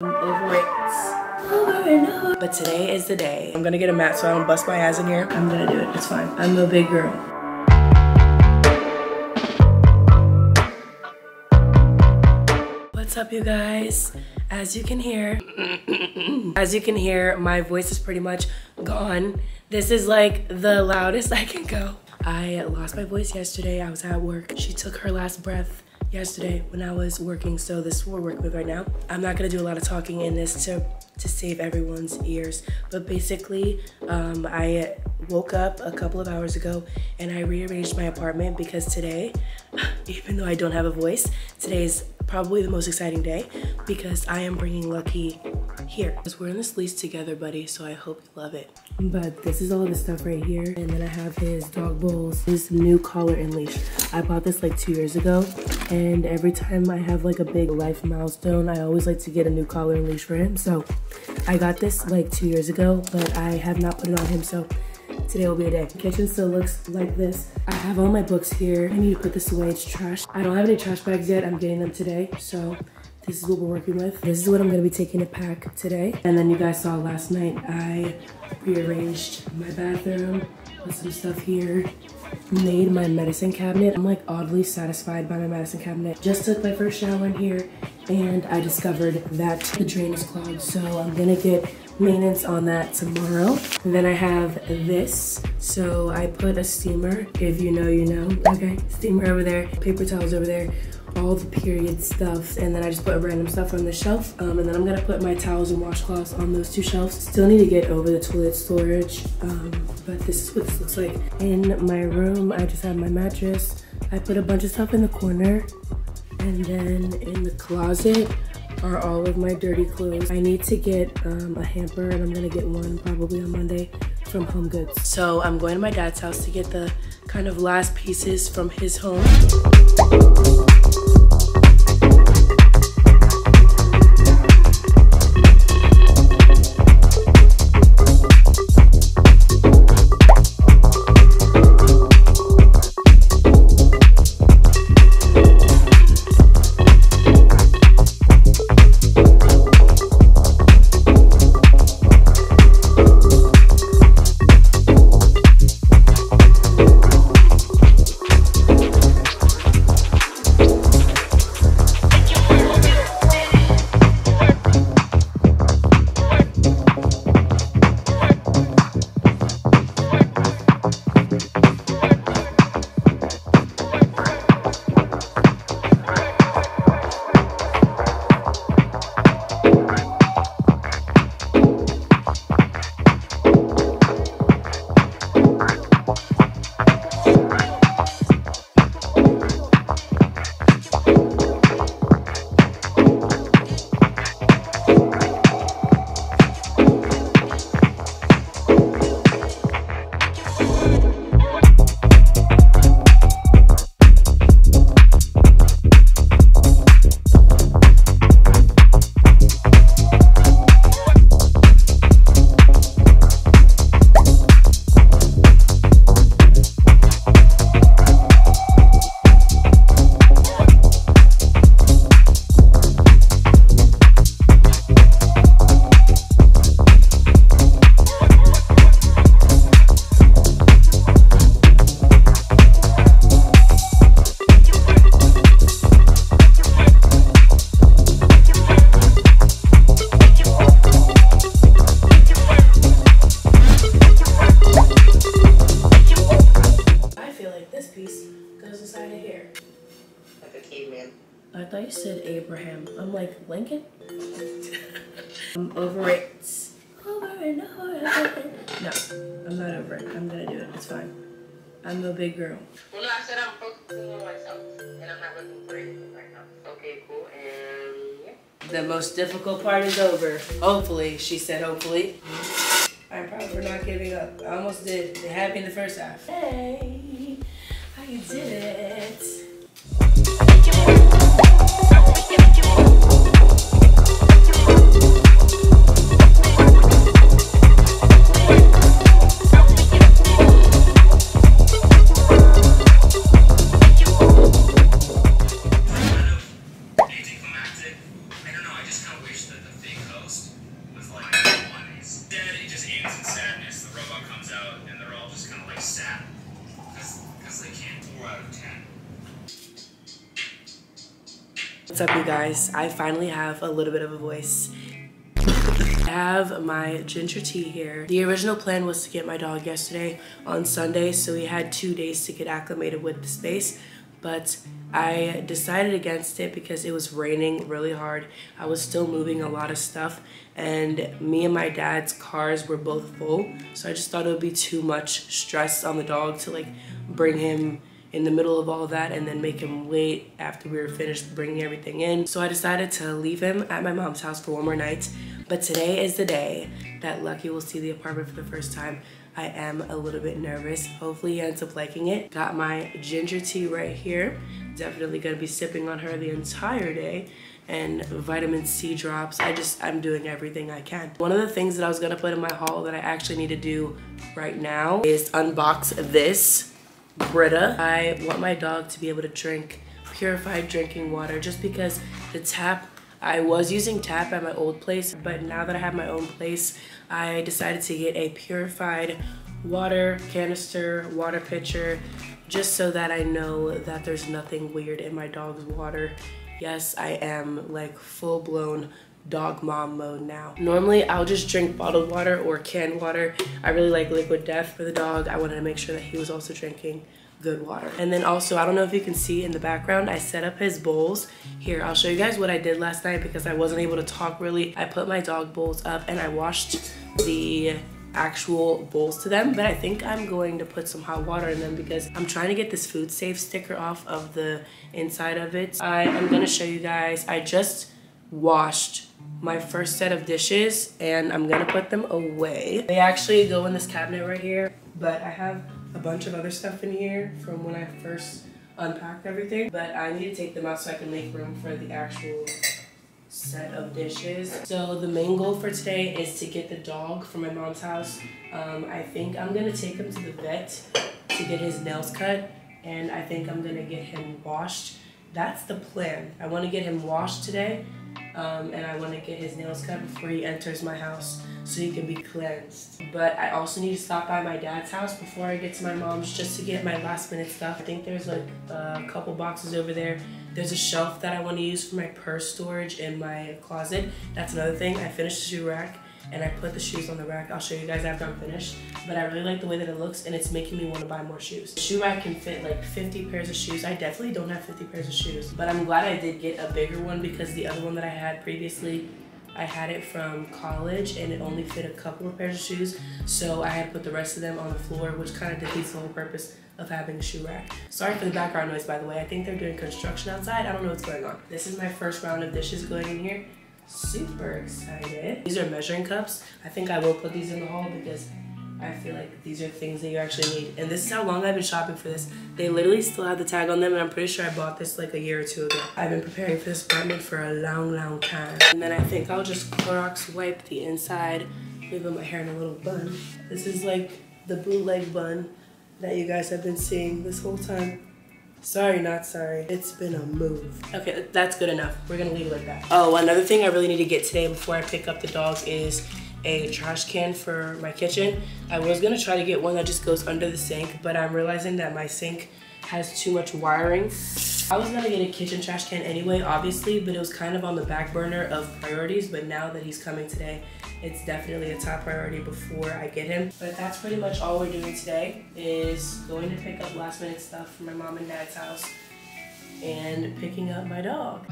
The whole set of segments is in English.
I'm over it. Over and over. But today is the day. I'm gonna get a mat so I don't bust my ass in here. I'm gonna do it. It's fine. I'm a big girl. What's up, you guys? As you can hear, my voice is pretty much gone. This is like the loudest I can go. I lost my voice yesterday. I was at work. She took her last breath yesterday when I was working, so this is what we're working with right now. I'm not gonna do a lot of talking in this to save everyone's ears, but basically I woke up a couple of hours ago and I rearranged my apartment because today, even though I don't have a voice, today's probably the most exciting day because I am bringing Lucky here. Because we're in this lease together, buddy, so I hope you love it. But this is all of the stuff right here. And then I have his dog bowls, this new collar and leash. I bought this like 2 years ago. And every time I have like a big life milestone, I always like to get a new collar and leash for him. So I got this like 2 years ago, but I have not put it on him. So today will be a day. The kitchen still looks like this. I have all my books here. I need to put this away, it's trash. I don't have any trash bags yet, I'm getting them today. So this is what we're working with. This is what I'm gonna be taking to pack today. And then you guys saw last night, I rearranged my bathroom, put some stuff here, made my medicine cabinet. I'm like oddly satisfied by my medicine cabinet. Just took my first shower in here and I discovered that the drain is clogged. So I'm gonna get maintenance on that tomorrow. And then I have this. So I put a steamer, if you know, you know. Okay, steamer over there, paper towels over there, all the period stuff. And then I just put random stuff on the shelf. And then I'm gonna put my towels and washcloths on those two shelves. Still need to get over the toilet storage, but this is what this looks like. In my room, I just have my mattress. I put a bunch of stuff in the corner. And then in the closet, are all of my dirty clothes. I need to get a hamper and I'm gonna get one probably on Monday from Home Goods. So I'm going to my dad's house to get the kind of last pieces from his home. I thought you said Abraham. I'm like, Lincoln? I'm over it. Over and over and over. No, I'm not over it. I'm gonna do it. It's fine. I'm no big girl. Well, no, I said I'm focusing on myself and I'm not looking for anything right now. Okay, cool. And yeah. The most difficult part is over. Hopefully, she said hopefully. I'm proud for not giving up. I almost did. They had me in the first half. Hey, I did it. I don't know, I just kind of wish that the thing really sad. Because they can't 4 out of 10. What's up, you guys? I finally have a little bit of a voice. I have my ginger tea here. The original plan was to get my dog yesterday on Sunday, so we had 2 days to get acclimated with the space, but I decided against it because it was raining really hard. I was still moving a lot of stuff, and me and my dad's cars were both full, so I just thought it would be too much stress on the dog to like bring him in the middle of all that and then make him wait after we were finished bringing everything in. So I decided to leave him at my mom's house for one more night. But today is the day that Lucky will see the apartment for the first time. I am a little bit nervous. Hopefully he ends up liking it. Got my ginger tea right here. Definitely gonna be sipping on her the entire day. And vitamin C drops. I'm doing everything I can. One of the things that I was gonna put in my haul that I actually need to do right now is unbox this Brita. I want my dog to be able to drink purified drinking water just because the tap, I was using tap at my old place, but now that I have my own place, I decided to get a purified water canister, water pitcher, just so that I know that there's nothing weird in my dog's water. Yes, I am like full-blown dog mom mode now. Normally, I'll just drink bottled water or canned water. I really like Liquid Death for the dog. I wanted to make sure that he was also drinking good water. And then also, I don't know if you can see in the background, I set up his bowls. Here, I'll show you guys what I did last night because I wasn't able to talk really. I put my dog bowls up and I washed the actual bowls to them, but I think I'm going to put some hot water in them because I'm trying to get this food safe sticker off of the inside of it. I am gonna show you guys, I just washed my first set of dishes and I'm gonna put them away. They actually go in this cabinet right here, but I have a bunch of other stuff in here from when I first unpacked everything, but I need to take them out so I can make room for the actual set of dishes. So the main goal for today is to get the dog from my mom's house. I think I'm gonna take him to the vet to get his nails cut, and I think I'm gonna get him washed. That's the plan. I wanna get him washed today. And I want to get his nails cut before he enters my house so he can be cleansed. But I also need to stop by my dad's house before I get to my mom's just to get my last minute stuff. I think there's like a couple boxes over there. There's a shelf that I want to use for my purse storage in my closet. That's another thing. I finished the shoe rack and I put the shoes on the rack. I'll show you guys after I'm finished. But I really like the way that it looks and it's making me want to buy more shoes. The shoe rack can fit like 50 pairs of shoes. I definitely don't have 50 pairs of shoes, but I'm glad I did get a bigger one because the other one that I had previously, I had it from college and it only fit a couple of pairs of shoes. So I had to put the rest of them on the floor, which kind of defeats the whole purpose of having a shoe rack. Sorry for the background noise, by the way. I think they're doing construction outside. I don't know what's going on. This is my first round of dishes going in here. Super excited. These are measuring cups. I think I will put these in the haul because I feel like these are things that you actually need. And this is how long I've been shopping for this. They literally still have the tag on them, and I'm pretty sure I bought this like a year or two ago. I've been preparing for this apartment for a long, long time. And then I think I'll just Clorox wipe the inside, maybe put my hair in a little bun. This is like the bootleg bun that you guys have been seeing this whole time. Sorry, not sorry. It's been a move. Okay, that's good enough. We're gonna leave it like that. Oh, another thing I really need to get today before I pick up the dog is a trash can for my kitchen. I was gonna try to get one that just goes under the sink, but I'm realizing that my sink has too much wiring. I was gonna get a kitchen trash can anyway, obviously, but it was kind of on the back burner of priorities, but now that he's coming today, it's definitely a top priority before I get him. But that's pretty much all we're doing today is going to pick up last minute stuff from my mom and dad's house and picking up my dog.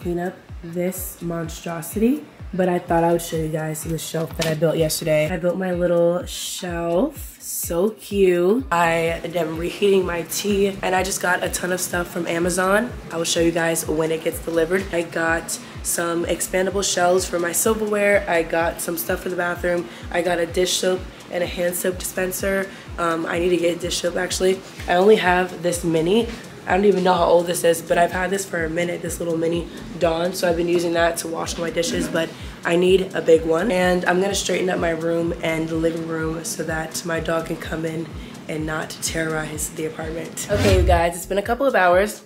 clean up this monstrosity, but I thought I would show you guys the shelf that I built yesterday. I built my little shelf, so cute. I am reheating my tea, and I just got a ton of stuff from Amazon. I will show you guys when it gets delivered. I got some expandable shelves for my silverware. I got some stuff for the bathroom. I got a dish soap and a hand soap dispenser. I need to get a dish soap actually. I only have this mini. I don't even know how old this is, but I've had this for a minute, this little mini Dawn, so I've been using that to wash my dishes, but I need a big one. And I'm gonna straighten up my room and the living room so that my dog can come in and not terrorize the apartment. Okay, you guys, it's been a couple of hours.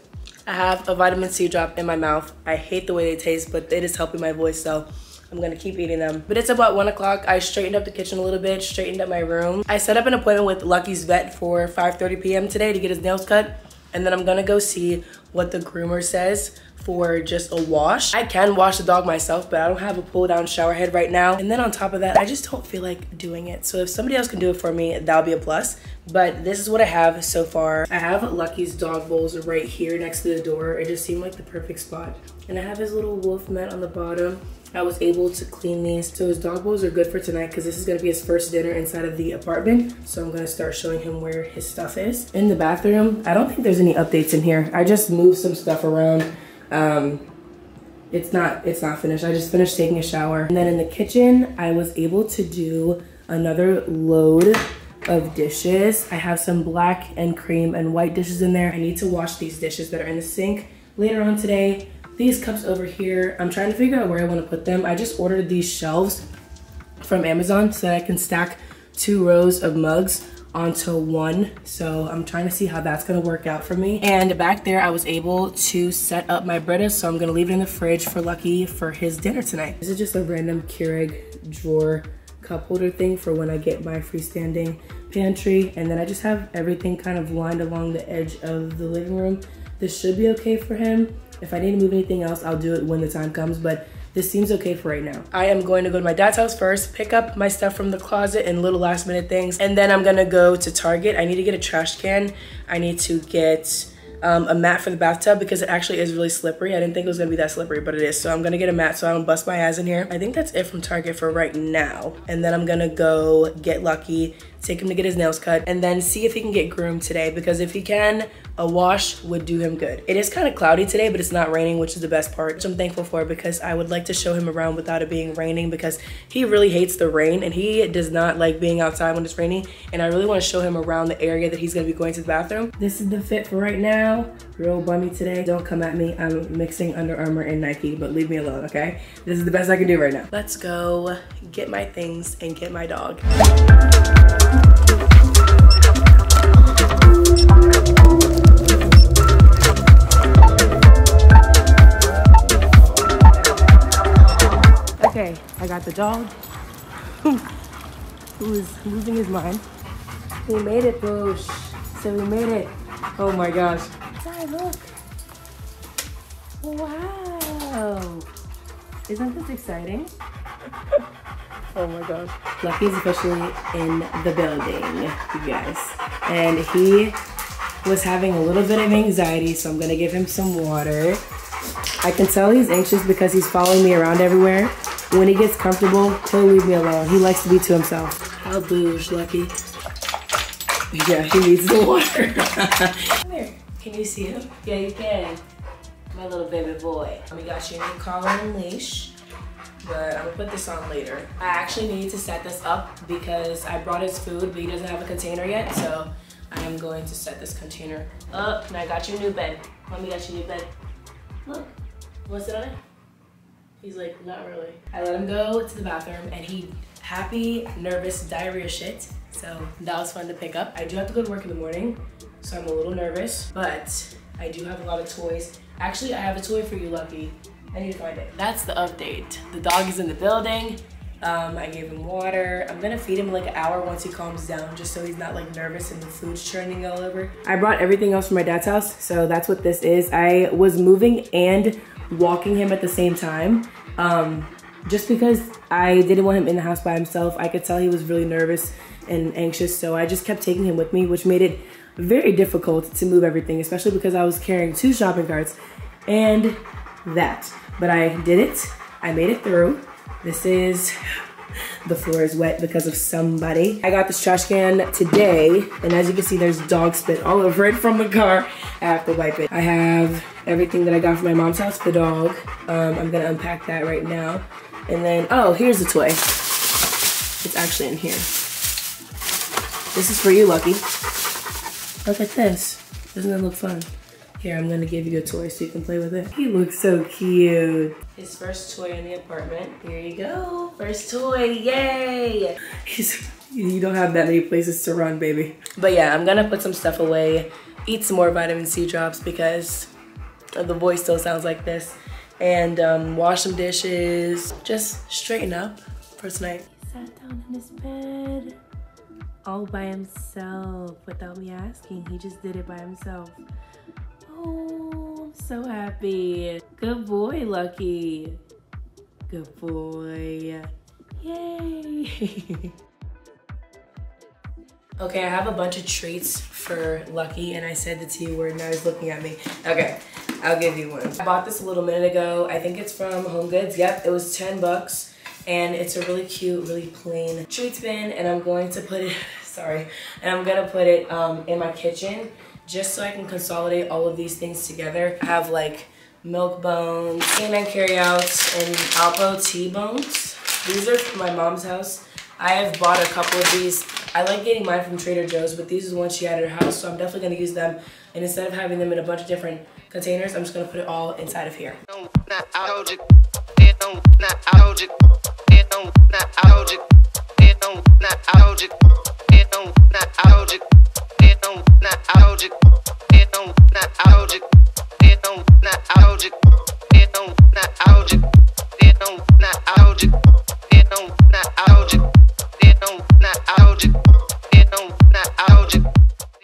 I have a vitamin C drop in my mouth. I hate the way they taste, but it is helping my voice, so I'm gonna keep eating them. But it's about 1 o'clock. I straightened up the kitchen a little bit, straightened up my room. I set up an appointment with Lucky's vet for 5:30 p.m. today to get his nails cut. And then I'm gonna go see what the groomer says for just a wash. I can wash the dog myself, but I don't have a pull down shower head right now. And then on top of that, I just don't feel like doing it. So if somebody else can do it for me, that'll be a plus. But this is what I have so far. I have Lucky's dog bowls right here next to the door. It just seemed like the perfect spot. And I have his little wolf mat on the bottom. I was able to clean these. So his dog bowls are good for tonight because this is gonna be his first dinner inside of the apartment. So I'm gonna start showing him where his stuff is. In the bathroom, I don't think there's any updates in here. I just moved some stuff around. It's not finished. I just finished taking a shower. And then in the kitchen, I was able to do another load of dishes. I have some black and cream and white dishes in there. I need to wash these dishes that are in the sink later on today. These cups over here, I'm trying to figure out where I want to put them. I just ordered these shelves from Amazon so that I can stack 2 rows of mugs onto 1. So I'm trying to see how that's going to work out for me. And back there, I was able to set up my Brita. So I'm going to leave it in the fridge for Lucky for his dinner tonight. This is just a random Keurig drawer cup holder thing for when I get my freestanding pantry. And then I just have everything kind of lined along the edge of the living room. This should be okay for him. If I need to move anything else, I'll do it when the time comes, but this seems okay for right now. I am going to go to my dad's house first, pick up my stuff from the closet and little last minute things, and then I'm gonna go to Target. I need to get a trash can. I need to get a mat for the bathtub because it actually is really slippery. I didn't think it was gonna be that slippery, but it is. So I'm gonna get a mat so I don't bust my ass in here. I think that's it from Target for right now. And then I'm gonna go get Lucky, take him to get his nails cut, and then see if he can get groomed today, because if he can, a wash would do him good. It is kind of cloudy today, but it's not raining, which is the best part, which I'm thankful for, because I would like to show him around without it being raining, because he really hates the rain and he does not like being outside when it's raining, and I really want to show him around the area that he's going to be going to the bathroom. This is the fit for right now. Real bummy today. Don't come at me. I'm mixing Under Armour and Nike, but leave me alone, okay? This is the best I can do right now. Let's go get my things and get my dog. Okay, I got the dog who is losing his mind. We made it, Boosh. So we made it. Oh my gosh. Hi, look. Wow. Isn't this exciting? Oh my gosh. Lucky's officially in the building, you guys. And he was having a little bit of anxiety, so I'm gonna give him some water. I can tell he's anxious because he's following me around everywhere. When he gets comfortable, he'll leave me alone. He likes to be to himself. How bouge, Lucky. Yeah, he needs the water. Come here. Can you see him? Yeah, you can. My little baby boy. We got you a new collar and leash, but I'm gonna put this on later. I actually need to set this up because I brought his food, but he doesn't have a container yet, so I am going to set this container up. And I got you a new bed. Mommy got you a new bed. Look. Wanna sit on it? He's like, not really. I let him go to the bathroom and he happy, nervous, diarrhea shit. So that was fun to pick up. I do have to go to work in the morning, so I'm a little nervous, but I do have a lot of toys. Actually, I have a toy for you, Lucky. I need to find it. That's the update. The dog is in the building. I gave him water. I'm gonna feed him like an hour once he calms down, just so he's not like nervous and the food's churning all over. I brought everything else from my dad's house, so that's what this is. I was moving and walking him at the same time, just because I didn't want him in the house by himself. I could tell he was really nervous and anxious, so I just kept taking him with me, which made it very difficult to move everything, especially because I was carrying 2 shopping carts and that. but I did it. I made it through. This is, the floor is wet because of somebody. I got this trash can today, and as you can see, there's dog spit all over it from the car. I have to wipe it. I have everything that I got from my mom's house, the dog. I'm gonna unpack that right now. And then, oh, here's the toy. It's actually in here. This is for you, Lucky. Look at this. Doesn't it look fun? Here, I'm gonna give you a toy so you can play with it. He looks so cute. His first toy in the apartment. Here you go. First toy, yay! You don't have that many places to run, baby. But yeah, I'm gonna put some stuff away, eat some more vitamin C drops because the voice still sounds like this, and wash some dishes. Just straighten up for tonight. He sat down in his bed all by himself without me asking. He just did it by himself. Oh, I'm so happy. Good boy, Lucky. Good boy. Yay. Okay, I have a bunch of treats for Lucky, and I said the T word, now he's looking at me. Okay, I'll give you one. I bought this a little minute ago. I think it's from Home Goods. Yep, it was 10 bucks, and it's a really cute, really plain treats bin, and I'm going to put it, sorry, and I'm gonna put it in my kitchen, just so I can consolidate all of these things together. I have like milk bones, canine carryouts, and Alpo T-bones. These are from my mom's house. I have bought a couple of these. I like getting mine from Trader Joe's, but these is one she had at her house, so I'm definitely gonna use them. And instead of having them in a bunch of different containers, I'm just gonna put it all inside of here.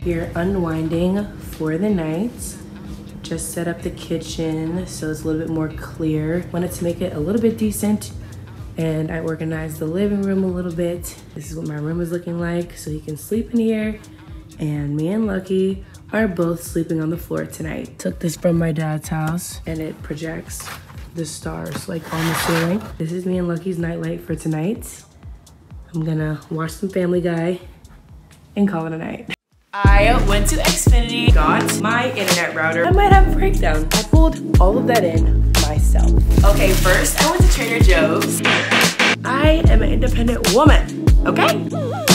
Here, unwinding for the night. Just set up the kitchen so it's a little bit more clear. Wanted to make it a little bit decent, and I organized the living room a little bit. This is what my room is looking like, so he can sleep in here. And me and Lucky are both sleeping on the floor tonight. Took this from my dad's house, and it projects the stars like on the ceiling. This is me and Lucky's nightlight for tonight. I'm gonna watch some Family Guy and call it a night. I went to Xfinity, got my internet router. I might have a breakdown. I pulled all of that in myself. Okay, first I went to Trader Joe's. I am an independent woman, okay?